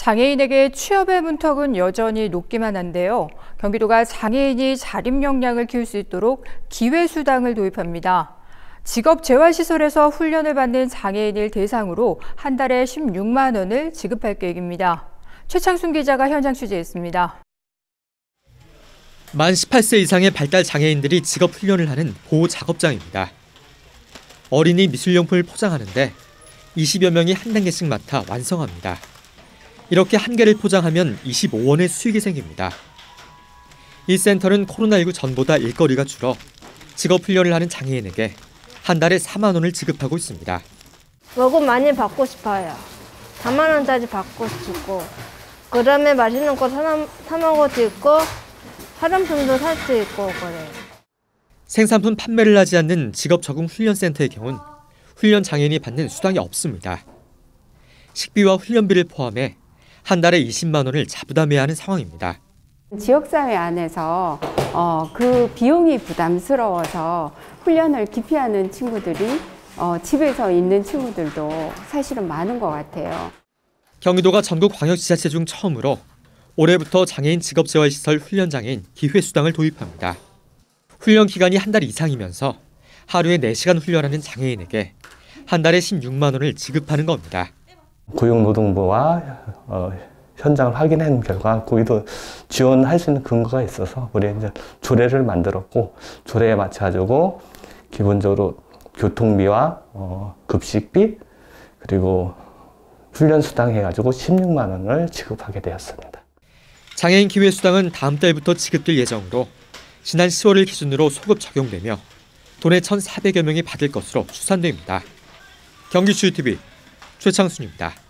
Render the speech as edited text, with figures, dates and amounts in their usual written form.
장애인에게 취업의 문턱은 여전히 높기만 한데요. 경기도가 장애인이 자립 역량을 키울 수 있도록 기회수당을 도입합니다. 직업재활시설에서 훈련을 받는 장애인을 대상으로 한 달에 16만 원을 지급할 계획입니다. 최창순 기자가 현장 취재했습니다. 만 18세 이상의 발달 장애인들이 직업훈련을 하는 보호작업장입니다. 어린이 미술용품을 포장하는데 20여 명이 한 단계씩 맡아 완성합니다. 이렇게 한 개를 포장하면 25원의 수익이 생깁니다. 이 센터는 코로나19 전보다 일거리가 줄어 직업훈련을 하는 장애인에게 한 달에 4만 원을 지급하고 있습니다. 월급 많이 받고 싶어요. 4만 원짜리 받고 싶고, 그러면 맛있는 거 사 먹을 수 있고, 화장품도 살 수 있고 그래요. 생산품 판매를 하지 않는 직업적응훈련센터의 경우는 훈련 장애인이 받는 수당이 없습니다. 식비와 훈련비를 포함해 한 달에 20만 원을 자부담해야 하는 상황입니다. 지역사회 안에서 그 비용이 부담스러워서 훈련을 기피하는 친구들이 집에서 있는 친구들도 사실은 많은 것 같아요. 경기도가 전국 광역지자체 중 처음으로 올해부터 장애인 직업재활시설 훈련장애인 기회수당을 도입합니다. 훈련 기간이 한 달 이상이면서 하루에 4시간 훈련하는 장애인에게 한 달에 16만 원을 지급하는 겁니다. 고용노동부와 현장을 확인한 결과 거기도 지원할 수 있는 근거가 있어서 우리 이제 조례를 만들었고, 조례에 맞춰 가지고 기본적으로 교통비와 급식비 그리고 훈련 수당 해가지고 16만 원을 지급하게 되었습니다. 장애인 기회 수당은 다음 달부터 지급될 예정으로 지난 10월을 기준으로 소급 적용되며 도내 1,400여 명이 받을 것으로 추산됩니다. 경기추유TV 최창순입니다.